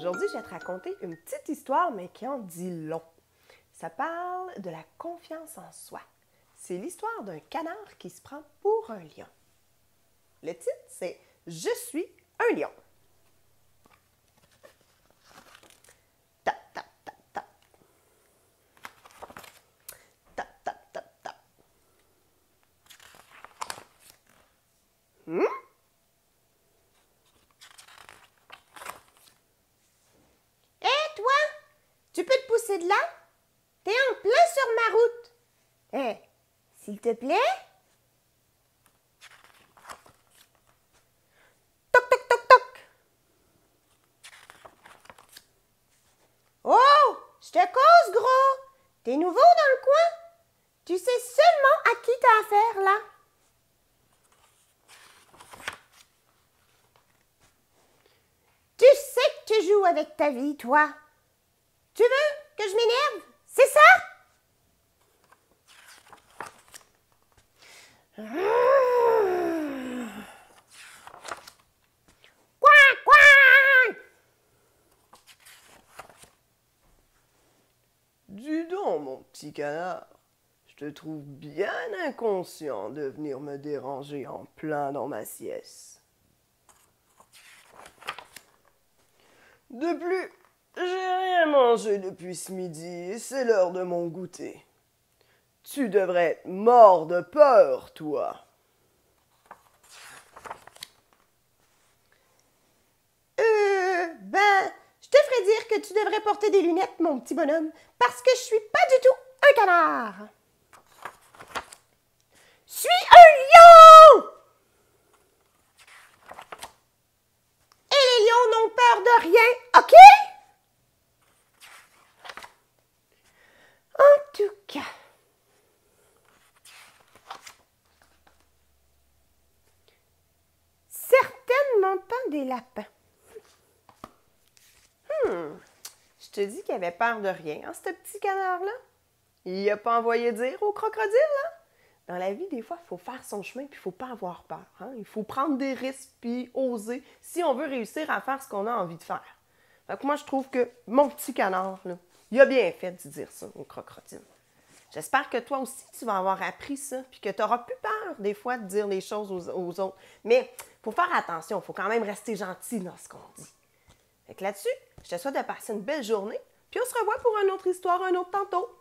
Aujourd'hui, je vais te raconter une petite histoire, mais qui en dit long. Ça parle de la confiance en soi. C'est l'histoire d'un canard qui se prend pour un lion. Le titre, c'est « Je suis un lion ». Tu peux te pousser de là? T'es en plein sur ma route. Hé, s'il te plaît? Toc, toc, toc, toc! Oh! Je te cause, gros! T'es nouveau dans le coin? Tu sais seulement à qui t'as affaire, là. Tu sais que tu joues avec ta vie, toi. Tu veux que je m'énerve? C'est ça? Quoi, quoi? Dis donc, mon petit canard, je te trouve bien inconscient de venir me déranger en plein dans ma sieste. De plus, j'ai mangé depuis ce midi et c'est l'heure de mon goûter. Tu devrais être mort de peur, toi. Je te ferais dire que tu devrais porter des lunettes, mon petit bonhomme, parce que je suis pas du tout un canard. Je suis un lion! Et les lions n'ont peur de rien, ok? Certainement pas des lapins. Je te dis qu'il avait peur de rien, hein, ce petit canard-là. Il a pas envoyé dire au crocodile, hein? Dans la vie, des fois, il faut faire son chemin puis il faut pas avoir peur, hein? Il faut prendre des risques puis oser si on veut réussir à faire ce qu'on a envie de faire. Donc moi, je trouve que mon petit canard, là, il a bien fait de dire ça au crocodile. J'espère que toi aussi, tu vas avoir appris ça, puis que tu n'auras plus peur, des fois, de dire les choses aux autres. Mais il faut faire attention, il faut quand même rester gentil dans ce qu'on dit. Fait que là-dessus, je te souhaite de passer une belle journée, puis on se revoit pour une autre histoire, un autre tantôt.